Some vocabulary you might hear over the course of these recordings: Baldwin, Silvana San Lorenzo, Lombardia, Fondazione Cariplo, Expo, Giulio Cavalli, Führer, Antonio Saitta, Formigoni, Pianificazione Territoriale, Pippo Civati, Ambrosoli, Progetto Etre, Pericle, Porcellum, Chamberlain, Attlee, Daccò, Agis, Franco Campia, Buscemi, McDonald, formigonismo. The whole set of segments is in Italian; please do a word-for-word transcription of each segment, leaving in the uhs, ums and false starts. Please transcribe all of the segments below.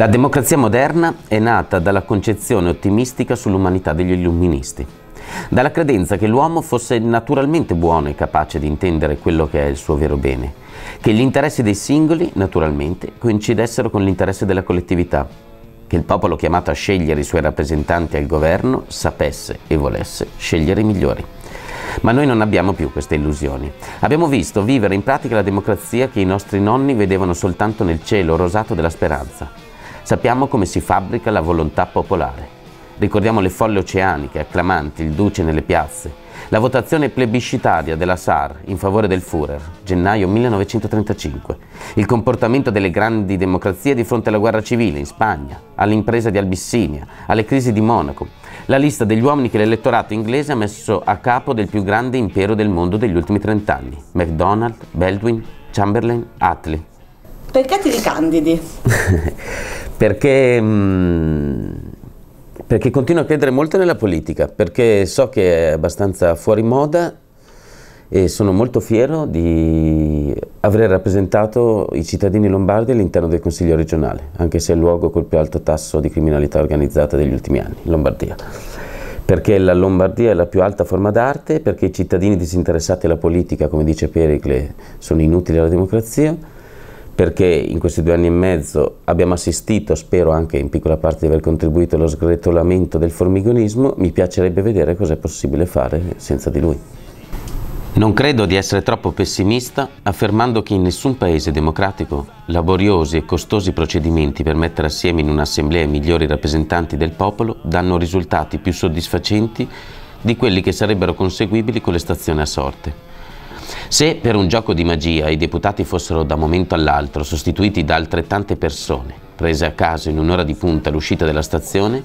La democrazia moderna è nata dalla concezione ottimistica sull'umanità degli illuministi, dalla credenza che l'uomo fosse naturalmente buono e capace di intendere quello che è il suo vero bene, che gli interessi dei singoli, naturalmente, coincidessero con l'interesse della collettività, che il popolo chiamato a scegliere i suoi rappresentanti al governo sapesse e volesse scegliere i migliori. Ma noi non abbiamo più queste illusioni. Abbiamo visto vivere in pratica la democrazia che i nostri nonni vedevano soltanto nel cielo rosato della speranza. Sappiamo come si fabbrica la volontà popolare. Ricordiamo le folle oceaniche, acclamanti il duce nelle piazze, la votazione plebiscitaria della S A R in favore del Führer, gennaio millenovecentotrentacinque, il comportamento delle grandi democrazie di fronte alla guerra civile in Spagna, all'impresa di Albissinia, alle crisi di Monaco, la lista degli uomini che l'elettorato inglese ha messo a capo del più grande impero del mondo degli ultimi trent'anni, McDonald, Baldwin, Chamberlain, Attlee. Perché ti ricandidi? Perché, mh, perché continuo a credere molto nella politica, perché so che è abbastanza fuori moda e sono molto fiero di aver rappresentato i cittadini lombardi all'interno del Consiglio regionale, anche se è il luogo col più alto tasso di criminalità organizzata degli ultimi anni, Lombardia. Perché la Lombardia è la più alta forma d'arte, perché i cittadini disinteressati alla politica, come dice Pericle, sono inutili alla democrazia, perché in questi due anni e mezzo abbiamo assistito, spero anche in piccola parte di aver contribuito, allo sgretolamento del formigonismo. Mi piacerebbe vedere cosa è possibile fare senza di lui. Non credo di essere troppo pessimista affermando che in nessun paese democratico laboriosi e costosi procedimenti per mettere assieme in un'assemblea i migliori rappresentanti del popolo danno risultati più soddisfacenti di quelli che sarebbero conseguibili con l'estazione a sorte. Se per un gioco di magia i deputati fossero da un momento all'altro sostituiti da altrettante persone, prese a caso in un'ora di punta all'uscita della stazione,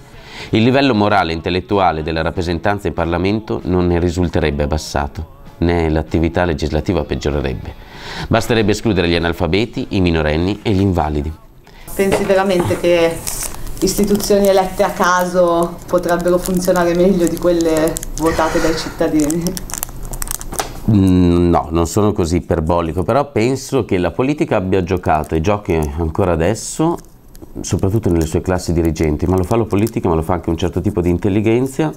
il livello morale e intellettuale della rappresentanza in Parlamento non ne risulterebbe abbassato, né l'attività legislativa peggiorerebbe. Basterebbe escludere gli analfabeti, i minorenni e gli invalidi. Pensi veramente che istituzioni elette a caso potrebbero funzionare meglio di quelle votate dai cittadini? No, non sono così iperbolico, però penso che la politica abbia giocato e giochi ancora adesso, soprattutto nelle sue classi dirigenti, ma lo fa la politica, ma lo fa anche un certo tipo di intelligenza,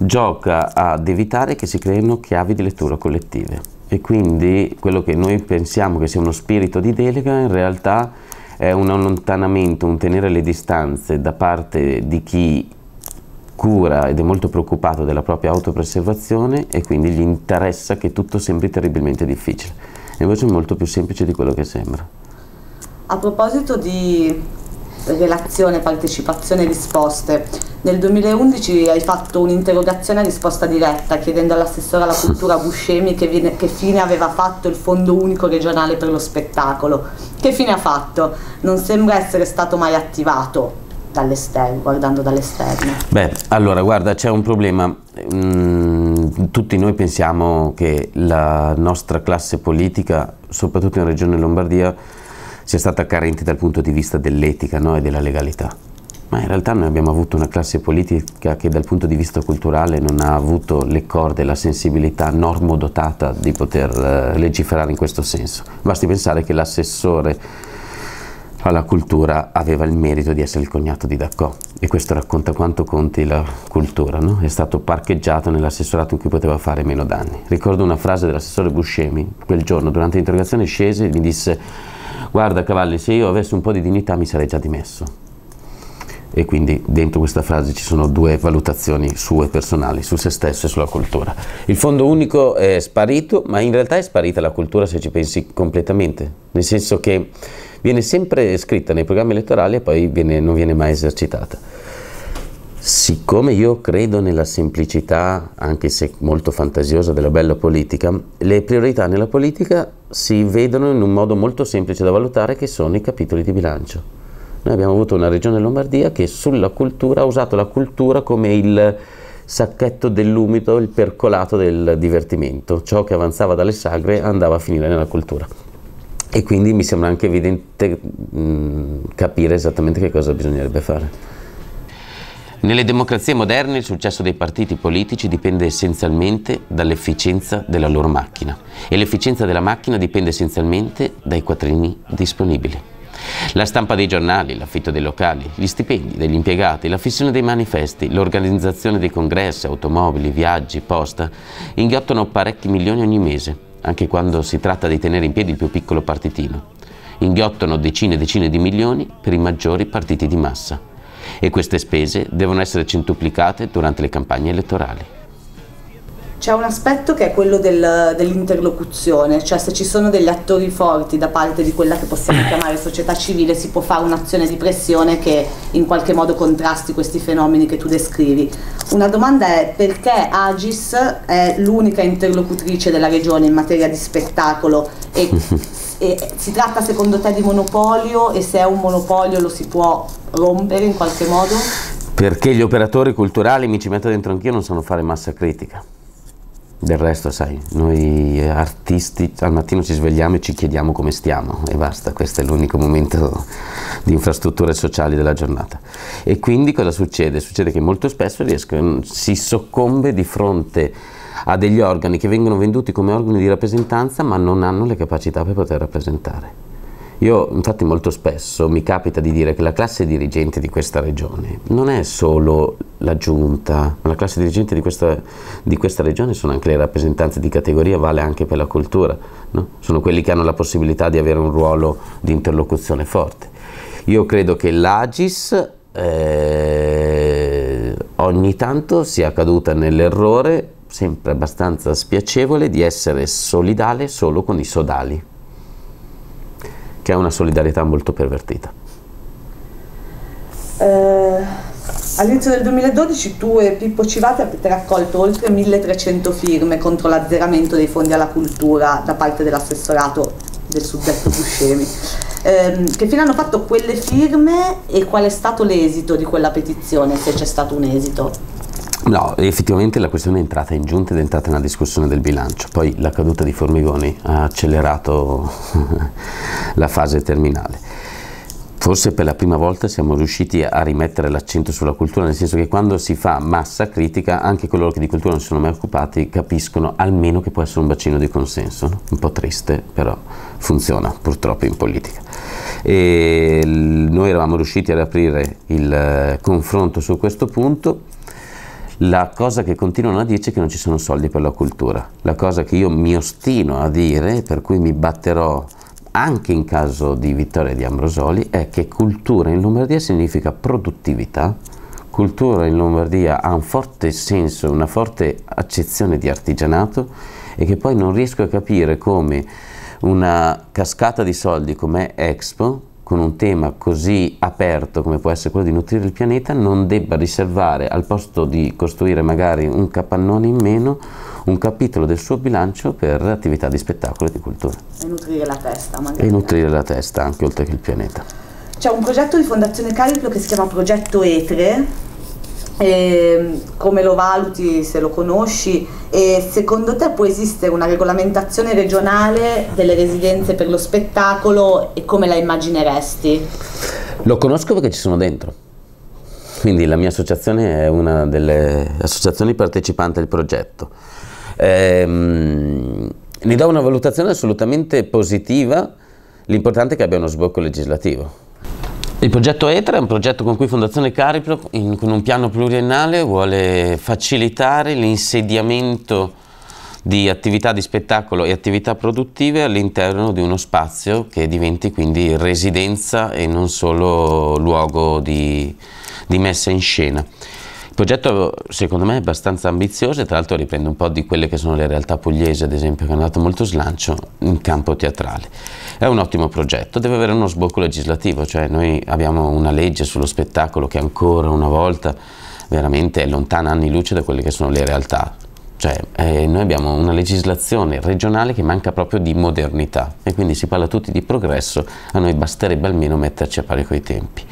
gioca ad evitare che si creino chiavi di lettura collettive. E quindi quello che noi pensiamo che sia uno spirito di delega, in realtà è un allontanamento, un tenere le distanze da parte di chi cura ed è molto preoccupato della propria autopreservazione e quindi gli interessa che tutto sembri terribilmente difficile. E invece è molto più semplice di quello che sembra. A proposito di relazione, partecipazione e risposte, nel duemilaundici hai fatto un'interrogazione a risposta diretta chiedendo all'assessore alla cultura Buscemi che, viene, che fine aveva fatto il Fondo Unico Regionale per lo Spettacolo. Che fine ha fatto? Non sembra essere stato mai attivato. Dall'esterno, guardando dall'esterno. Beh, allora guarda, c'è un problema. Mm, tutti noi pensiamo che la nostra classe politica, soprattutto in regione Lombardia, sia stata carente dal punto di vista dell'etica, no? E della legalità. Ma in realtà noi abbiamo avuto una classe politica che dal punto di vista culturale non ha avuto le corde, la sensibilità normodotata di poter eh, legiferare in questo senso. Basti pensare che l'assessore alla cultura aveva il merito di essere il cognato di Daccò e questo racconta quanto conti la cultura, no? È stato parcheggiato nell'assessorato in cui poteva fare meno danni. Ricordo una frase dell'assessore Buscemi quel giorno durante l'interrogazione, scese e mi disse: guarda Cavalli, se io avessi un po' di dignità mi sarei già dimesso. E quindi dentro questa frase ci sono due valutazioni sue personali su se stesso e sulla cultura. Il fondo unico è sparito, ma in realtà è sparita la cultura se ci pensi completamente, nel senso che viene sempre scritta nei programmi elettorali e poi viene, non viene mai esercitata. Siccome io credo nella semplicità, anche se molto fantasiosa, della bella politica, le priorità nella politica si vedono in un modo molto semplice da valutare, che sono i capitoli di bilancio. Noi abbiamo avuto una regione Lombardia che sulla cultura ha usato la cultura come il sacchetto dell'umido, il percolato del divertimento. Ciò che avanzava dalle sagre andava a finire nella cultura. E quindi mi sembra anche evidente mh, capire esattamente che cosa bisognerebbe fare. Nelle democrazie moderne il successo dei partiti politici dipende essenzialmente dall'efficienza della loro macchina e l'efficienza della macchina dipende essenzialmente dai quattrini disponibili. La stampa dei giornali, l'affitto dei locali, gli stipendi degli impiegati, la fissione dei manifesti, l'organizzazione dei congressi, automobili, viaggi, posta, inghiottono parecchi milioni ogni mese, anche quando si tratta di tenere in piedi il più piccolo partitino. Inghiottono decine e decine di milioni per i maggiori partiti di massa. E queste spese devono essere centuplicate durante le campagne elettorali. C'è un aspetto che è quello del, dell'interlocuzione, cioè se ci sono degli attori forti da parte di quella che possiamo chiamare società civile si può fare un'azione di pressione che in qualche modo contrasti questi fenomeni che tu descrivi. Una domanda è: perché Agis è l'unica interlocutrice della regione in materia di spettacolo e, e si tratta secondo te di monopolio, e se è un monopolio lo si può rompere in qualche modo? Perché gli operatori culturali, mi ci metto dentro anch'io, non sanno fare massa critica. Del resto, sai, noi artisti al mattino ci svegliamo e ci chiediamo come stiamo e basta, questo è l'unico momento di infrastrutture sociali della giornata. E quindi cosa succede? Succede che molto spesso riesco, si soccombe di fronte a degli organi che vengono venduti come organi di rappresentanza ma non hanno le capacità per poter rappresentare. Io infatti molto spesso mi capita di dire che la classe dirigente di questa regione non è solo la giunta, ma la classe dirigente di questa, di questa regione sono anche le rappresentanze di categoria, vale anche per la cultura, no? Sono quelli che hanno la possibilità di avere un ruolo di interlocuzione forte. Io credo che l'Agis eh, ogni tanto sia caduta nell'errore, sempre abbastanza spiacevole, di essere solidale solo con i sodali, che è una solidarietà molto pervertita. Eh, All'inizio del duemiladodici tu e Pippo Civati avete raccolto oltre milletrecento firme contro l'azzeramento dei fondi alla cultura da parte dell'assessorato del suddetto Buscemi. Eh, che fine hanno fatto quelle firme e qual è stato l'esito di quella petizione, se c'è stato un esito? No, effettivamente la questione è entrata in giunta ed è entrata nella discussione del bilancio, poi la caduta di Formigoni ha accelerato la fase terminale. Forse per la prima volta siamo riusciti a rimettere l'accento sulla cultura, nel senso che quando si fa massa critica anche coloro che di cultura non si sono mai occupati capiscono almeno che può essere un bacino di consenso, no? Un po' triste, però funziona purtroppo in politica. E noi eravamo riusciti ad aprire il confronto su questo punto. La cosa che continuano a dirci è che non ci sono soldi per la cultura. La cosa che io mi ostino a dire, per cui mi batterò anche in caso di vittoria di Ambrosoli, è che cultura in Lombardia significa produttività. Cultura in Lombardia ha un forte senso, una forte accezione di artigianato, e che poi non riesco a capire come una cascata di soldi come Expo, con un tema così aperto come può essere quello di nutrire il pianeta, non debba riservare, al posto di costruire magari un capannone in meno, un capitolo del suo bilancio per attività di spettacolo e di cultura. E nutrire la testa magari. E nutrire la testa anche oltre che il pianeta. C'è un progetto di Fondazione Cariplo che si chiama Progetto Etre, e come lo valuti, se lo conosci, e secondo te può esistere una regolamentazione regionale delle residenze per lo spettacolo e come la immagineresti? Lo conosco perché ci sono dentro, quindi la mia associazione è una delle associazioni partecipanti al progetto. Ehm, ne do una valutazione assolutamente positiva, l'importante è che abbia uno sbocco legislativo. Il progetto E T R A è un progetto con cui Fondazione Cariplo, in, con un piano pluriennale, vuole facilitare l'insediamento di attività di spettacolo e attività produttive all'interno di uno spazio che diventi quindi residenza e non solo luogo di, di messa in scena. Il progetto secondo me è abbastanza ambizioso e tra l'altro riprende un po' di quelle che sono le realtà pugliesi, ad esempio, che hanno dato molto slancio in campo teatrale. È un ottimo progetto, deve avere uno sbocco legislativo, cioè noi abbiamo una legge sullo spettacolo che ancora una volta veramente è lontana anni luce da quelle che sono le realtà. Cioè eh, noi abbiamo una legislazione regionale che manca proprio di modernità e quindi si parla tutti di progresso, a noi basterebbe almeno metterci a pari coi tempi.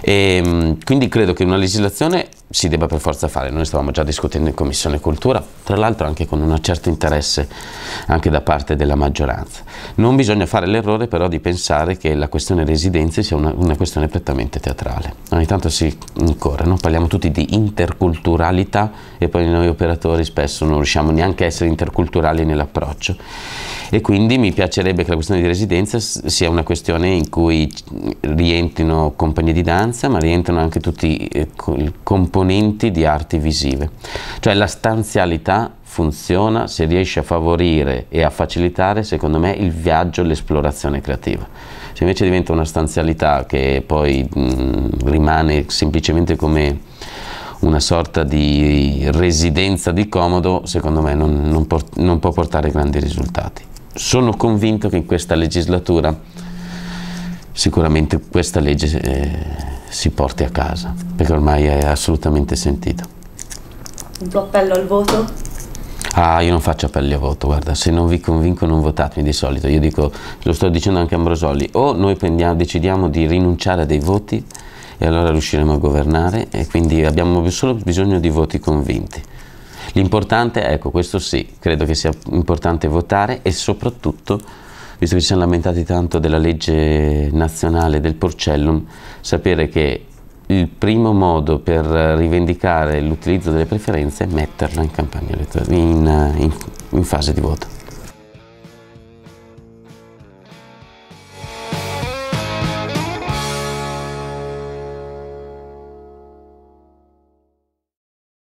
E, quindi credo che una legislazione si debba per forza fare. Noi stavamo già discutendo in Commissione Cultura, tra l'altro anche con un certo interesse anche da parte della maggioranza. Non bisogna fare l'errore però di pensare che la questione residenze sia una, una questione prettamente teatrale. Ogni tanto si incorre, no? Parliamo tutti di interculturalità e poi noi operatori spesso non riusciamo neanche a essere interculturali nell'approccio, e quindi mi piacerebbe che la questione di residenza sia una questione in cui rientrino compagnie di danza, ma rientrano anche tutti i componenti di arti visive, cioè la stanzialità funziona se riesce a favorire e a facilitare, secondo me, il viaggio e l'esplorazione creativa. Se invece diventa una stanzialità che poi mh, rimane semplicemente come una sorta di residenza di comodo, secondo me non, non, port- non può portare grandi risultati. Sono convinto che in questa legislatura sicuramente questa legge eh, si porti a casa, perché ormai è assolutamente sentito. Un tuo appello al voto? Ah, io non faccio appelli a voto, guarda, se non vi convinco non votatemi di solito. Io dico, lo sto dicendo anche a Ambrosoli, o noi prendiamo, decidiamo di rinunciare a dei voti e allora riusciremo a governare, e quindi abbiamo solo bisogno di voti convinti. L'importante, ecco, questo sì, credo che sia importante votare, e soprattutto, visto che ci siamo lamentati tanto della legge nazionale del Porcellum, sapere che il primo modo per rivendicare l'utilizzo delle preferenze è metterla in campagna elettorale, in, in, in fase di voto.